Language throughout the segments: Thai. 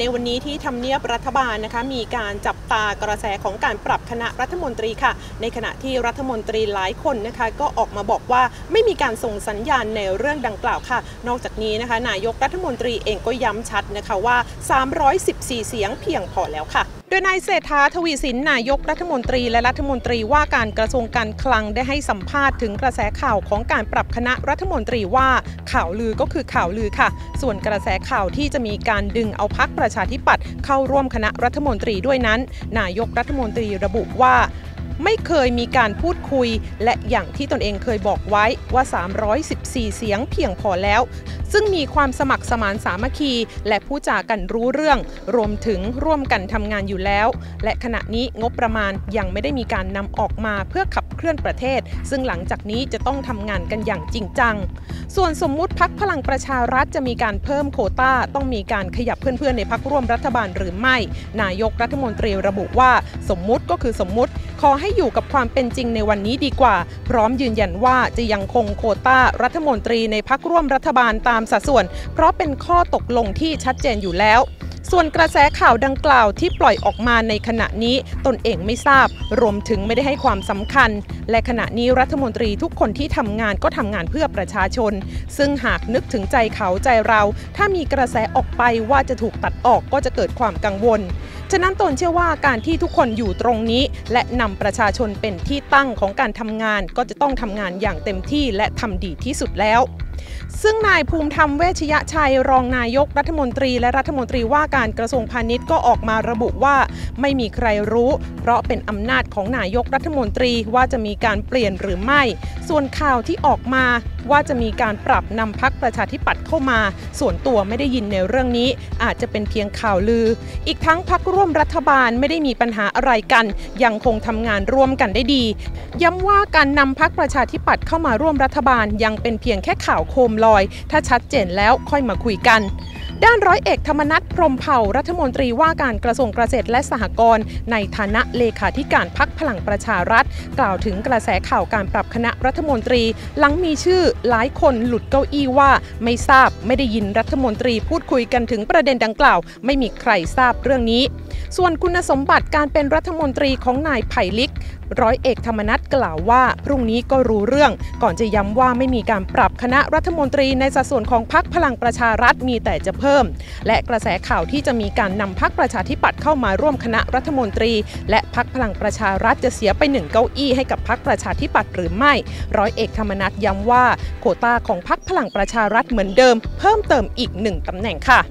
ในวันนี้ที่ทำเนียบรัฐบาลนะคะมีการจับตากระแสของการปรับคณะรัฐมนตรีค่ะในขณะที่รัฐมนตรีหลายคนนะคะก็ออกมาบอกว่าไม่มีการส่งสัญญาณในเรื่องดังกล่าวค่ะนอกจากนี้นะคะนายกรัฐมนตรีเองก็ย้ำชัดนะคะว่า314เสียงเพียงพอแล้วค่ะโดยนายเศรษฐาทวีสินนายกรัฐมนตรีและรัฐมนตรีว่าการกระทรวงการคลังได้ให้สัมภาษณ์ถึงกระแสข่าวของการปรับคณะรัฐมนตรีว่าข่าวลือก็คือข่าวลือค่ะส่วนกระแสข่าวที่จะมีการดึงเอาพรรคประชาธิปัตย์เข้าร่วมคณะรัฐมนตรีด้วยนั้นนายกรัฐมนตรีระบุว่าไม่เคยมีการพูดคุยและอย่างที่ตนเองเคยบอกไว้ว่า314เสียงเพียงพอแล้วซึ่งมีความสมัครสมานสามัคคีและผู้จากันรู้เรื่องรวมถึงร่วมกันทำงานอยู่แล้วและขณะนี้งบประมาณยังไม่ได้มีการนำออกมาเพื่อขับเคลื่อนประเทศซึ่งหลังจากนี้จะต้องทำงานกันอย่างจริงจังส่วนสมมุติพรรคพลังประชารัฐจะมีการเพิ่มโควต้าต้องมีการขยับเพื่อนๆในพรรคร่วมรัฐบาลหรือไม่นายกรัฐมนตรีระบุว่าสมมุติก็คือสมมุติขอให้อยู่กับความเป็นจริงในวันนี้ดีกว่าพร้อมยืนยันว่าจะยังคงโควต้ารัฐมนตรีในพรรคร่วมรัฐบาลตามสัดส่วนเพราะเป็นข้อตกลงที่ชัดเจนอยู่แล้วส่วนกระแสข่าวดังกล่าวที่ปล่อยออกมาในขณะนี้ตนเองไม่ทราบรวมถึงไม่ได้ให้ความสำคัญและขณะนี้รัฐมนตรีทุกคนที่ทำงานก็ทำงานเพื่อประชาชนซึ่งหากนึกถึงใจเขาใจเราถ้ามีกระแสออกไปว่าจะถูกตัดออกก็จะเกิดความกังวลฉะนั้นตนเชื่อว่าการที่ทุกคนอยู่ตรงนี้และนำประชาชนเป็นที่ตั้งของการทำงานก็จะต้องทำงานอย่างเต็มที่และทำดีที่สุดแล้วซึ่งนายภูมิธรรมเวชยชัยรองนายกรัฐมนตรีและรัฐมนตรีว่าการกระทรวงพาณิชย์ก็ออกมาระบุว่าไม่มีใครรู้เพราะเป็นอำนาจของนายกรัฐมนตรีว่าจะมีการเปลี่ยนหรือไม่ส่วนข่าวที่ออกมาว่าจะมีการปรับนำพรรคประชาธิปัตย์เข้ามาส่วนตัวไม่ได้ยินในเรื่องนี้อาจจะเป็นเพียงข่าวลืออีกทั้งพรรคร่วมรัฐบาลไม่ได้มีปัญหาอะไรกันยังคงทำงานร่วมกันได้ดีย้ำว่าการนำพรรคประชาธิปัตย์เข้ามาร่วมรัฐบาลยังเป็นเพียงแค่ข่าวโคมลอยถ้าชัดเจนแล้วค่อยมาคุยกันด้านร้อยเอกธรรมนัส พรหมเผ่ารัฐมนตรีว่าการกระทรวงเกษตรและสหกรณ์ในฐานะเลขาธิการพรรคพลังประชารัฐกล่าวถึงกระแสข่าวการปรับคณะรัฐมนตรีหลังมีชื่อหลายคนหลุดเก้าอี้ว่าไม่ทราบไม่ได้ยินรัฐมนตรีพูดคุยกันถึงประเด็นดังกล่าวไม่มีใครทราบเรื่องนี้ส่วนคุณสมบัติการเป็นรัฐมนตรีของนายไผ่ลิกร้อยเอกธรรมนัสกล่าวว่าพรุ่งนี้ก็รู้เรื่องก่อนจะย้ำว่าไม่มีการปรับคณะรัฐมนตรีในสัดส่วนของพรรคพลังประชารัฐมีแต่จะเพิ่มและกระแสข่าวที่จะมีการนำพรรคประชาธิปัตย์เข้ามาร่วมคณะรัฐมนตรีและพรรคพลังประชารัฐจะเสียไป1เก้าอี้ให้กับพรรคประชาธิปัตย์หรือไม่ร้อยเอกธรรมนัสย้ำว่าโควต้าของพรรคพลังประชารัฐเหมือนเดิมเพิ่มเติมอีก1ตำแหน่งค่ะ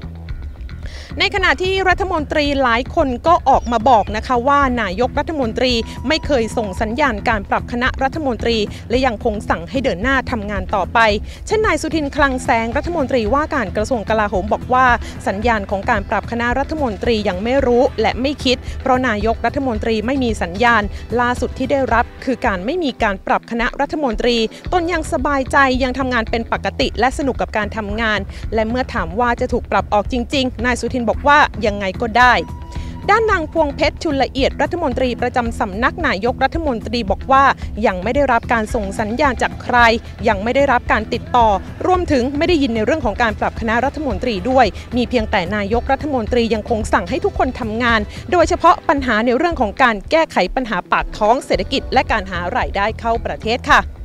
ในขณะที่รัฐมนตรีหลายคนก็ออกมาบอกนะคะว่านายกรัฐมนตรีไม่เคยส่งสัญญาณการปรับคณะรัฐมนตรีและยังคงสั่งให้เดินหน้าทำงานต่อไปเช่นนายสุทินคลังแสงรัฐมนตรีว่าการกระทรวงกลาโหมบอกว่าสัญญาณของการปรับคณะรัฐมนตรียังไม่รู้และไม่คิดเพราะนายกรัฐมนตรีไม่มีสัญญาณล่าสุดที่ได้รับคือการไม่มีการปรับคณะรัฐมนตรีตนยังสบายใจยังทำงานเป็นปกติและสนุกกับการทำงานและเมื่อถามว่าจะถูกปรับออกจริงๆนายสุทินบอกว่ายังไงก็ได้ด้านนางพวงเพชรชุลละเอียดรัฐมนตรีประจำสำนักนายกรัฐมนตรีบอกว่ายังไม่ได้รับการส่งสัญญาณจากใครยังไม่ได้รับการติดต่อรวมถึงไม่ได้ยินในเรื่องของการปรับคณะรัฐมนตรีด้วยมีเพียงแต่นายกรัฐมนตรียังคงสั่งให้ทุกคนทำงานโดยเฉพาะปัญหาในเรื่องของการแก้ไขปัญหาปากท้องเศรษฐกิจและการหารายได้เข้าประเทศค่ะ